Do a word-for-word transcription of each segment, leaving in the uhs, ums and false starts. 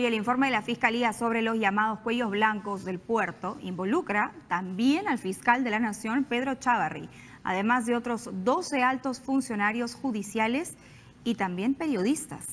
Y el informe de la Fiscalía sobre los llamados cuellos blancos del puerto involucra también al fiscal de la Nación, Pedro Chávarry, además de otros doce altos funcionarios judiciales y también periodistas.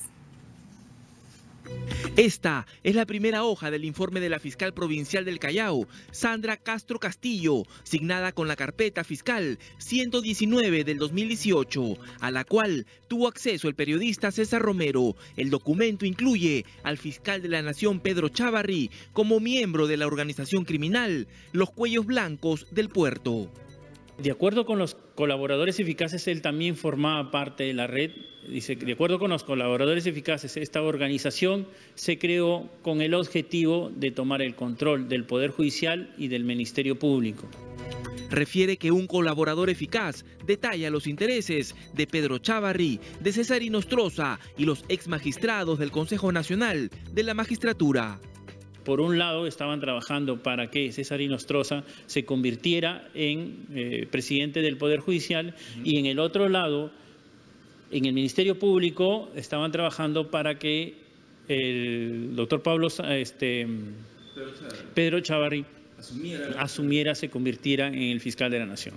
Esta es la primera hoja del informe de la fiscal provincial del Callao, Sandra Castro Castillo, signada con la carpeta fiscal ciento diecinueve del dos mil dieciocho, a la cual tuvo acceso el periodista César Romero. El documento incluye al fiscal de la Nación, Pedro Chávarry, como miembro de la organización criminal Los Cuellos Blancos del Puerto. De acuerdo con los colaboradores eficaces, él también formaba parte de la red. Dice, de acuerdo con los colaboradores eficaces, esta organización se creó con el objetivo de tomar el control del Poder Judicial y del Ministerio Público. Refiere que un colaborador eficaz detalla los intereses de Pedro Chávarry, de César Hinostroza y los exmagistrados del Consejo Nacional de la Magistratura. Por un lado, estaban trabajando para que César Hinostroza se convirtiera en eh, presidente del Poder Judicial, y en el otro lado, en el Ministerio Público, estaban trabajando para que el doctor Pablo, este, Pedro Chávarry asumiera, asumiera, se convirtiera en el fiscal de la Nación.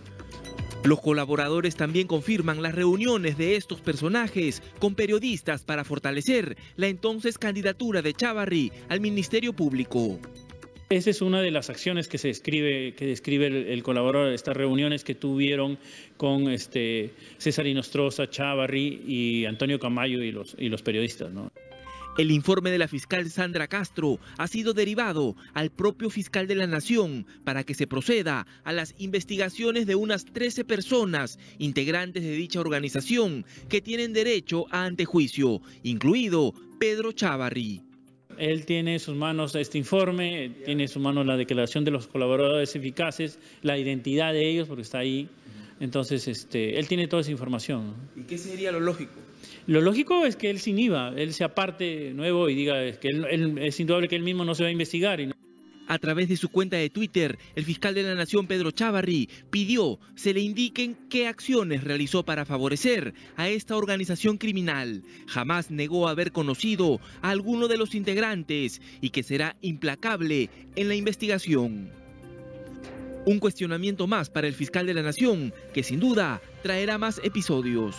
Los colaboradores también confirman las reuniones de estos personajes con periodistas para fortalecer la entonces candidatura de Chávarry al Ministerio Público. Esa es una de las acciones que se describe, que describe el, el colaborador, de estas reuniones que tuvieron con este, César Hinostroza, Chávarry y Antonio Camayo y los, y los periodistas, ¿no? El informe de la fiscal Sandra Castro ha sido derivado al propio fiscal de la Nación para que se proceda a las investigaciones de unas trece personas integrantes de dicha organización que tienen derecho a antejuicio, incluido Pedro Chávarry. Él tiene en sus manos este informe, tiene en sus manos la declaración de los colaboradores eficaces, la identidad de ellos, porque está ahí. Entonces, este, él tiene toda esa información, ¿no? ¿Y qué sería lo lógico? Lo lógico es que él se inhiba, él se aparte nuevo y diga es que él, él, es indudable que él mismo no se va a investigar. Y no... A través de su cuenta de Twitter, el fiscal de la Nación, Pedro Chávarry, pidió se le indiquen qué acciones realizó para favorecer a esta organización criminal. Jamás negó haber conocido a alguno de los integrantes y que será implacable en la investigación. Un cuestionamiento más para el fiscal de la Nación, que sin duda traerá más episodios.